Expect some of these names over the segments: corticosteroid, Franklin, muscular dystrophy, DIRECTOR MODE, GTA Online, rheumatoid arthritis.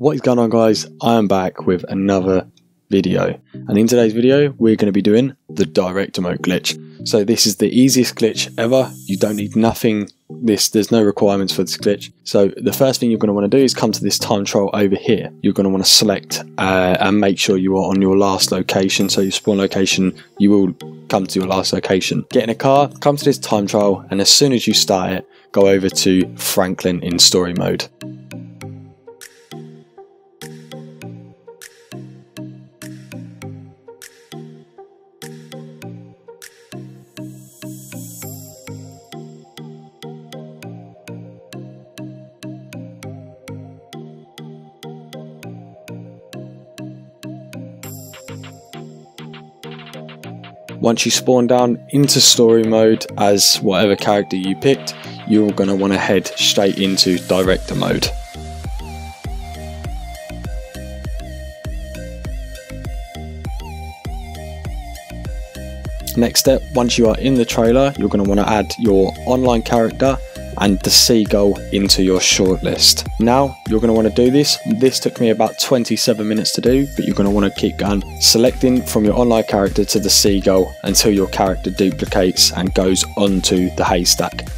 What is going on, guys? I am back with another video, and in today's video we're going to be doing the director mode glitch. So this is the easiest glitch ever. You don't need nothing. There's no requirements for this glitch. So the first thing you're going to want to do is come to this time trial over here. You're going to want to select and make sure you are on your last location. So your spawn location, you will come to your last location. Get in a car, come to this time trial, and as soon as you start it, go over to Franklin in story mode. Once you spawn down into story mode as whatever character you picked, you're going to want to head straight into director mode. Next step, once you are in the trailer, you're going to want to add your online character and the seagull into your shortlist. Now you're going to want to do this. This took me about 27 minutes to do, but you're going to want to keep going, selecting from your online character to the seagull until your character duplicates and goes onto the haystack.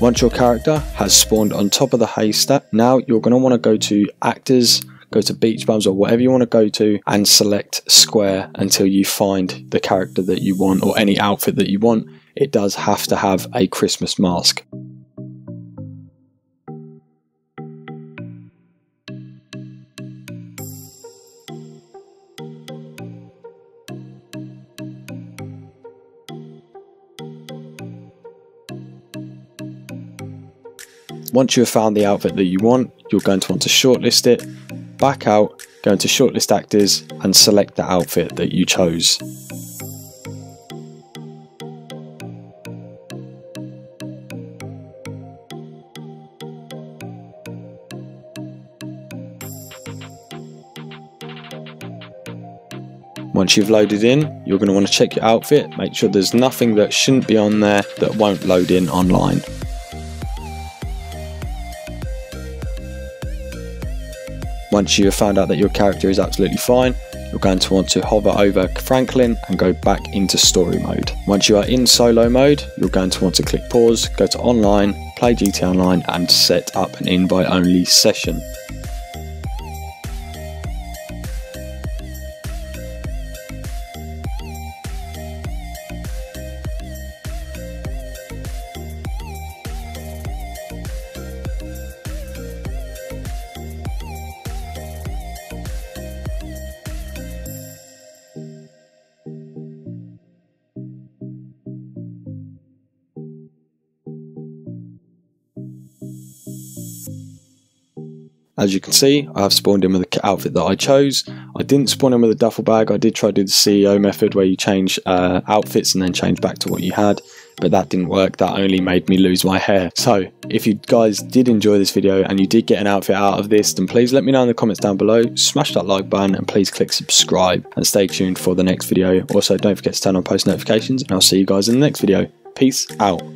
Once your character has spawned on top of the haystack, now you're going to want to go to actors, go to beach bums or whatever you want to go to, and select square until you find the character that you want or any outfit that you want. It does have to have a Christmas mask. Once you have found the outfit that you want, you're going to want to shortlist it. Back out, go into shortlist actors and select the outfit that you chose. Once you've loaded in, you're going to want to check your outfit, make sure there's nothing that shouldn't be on there that won't load in online. Once you have found out that your character is absolutely fine, you're going to want to hover over Franklin and go back into story mode. Once you are in solo mode, you're going to want to click pause, go to online, play GTA Online and set up an invite only session. As you can see, I have spawned in with the outfit that I chose. I didn't spawn in with a duffel bag. I did try to do the CEO method where you change outfits and then change back to what you had, but that didn't work. That only made me lose my hair. So if you guys did enjoy this video and you did get an outfit out of this, then please let me know in the comments down below. Smash that like button and please click subscribe and stay tuned for the next video. Also, don't forget to turn on post notifications and I'll see you guys in the next video. Peace out.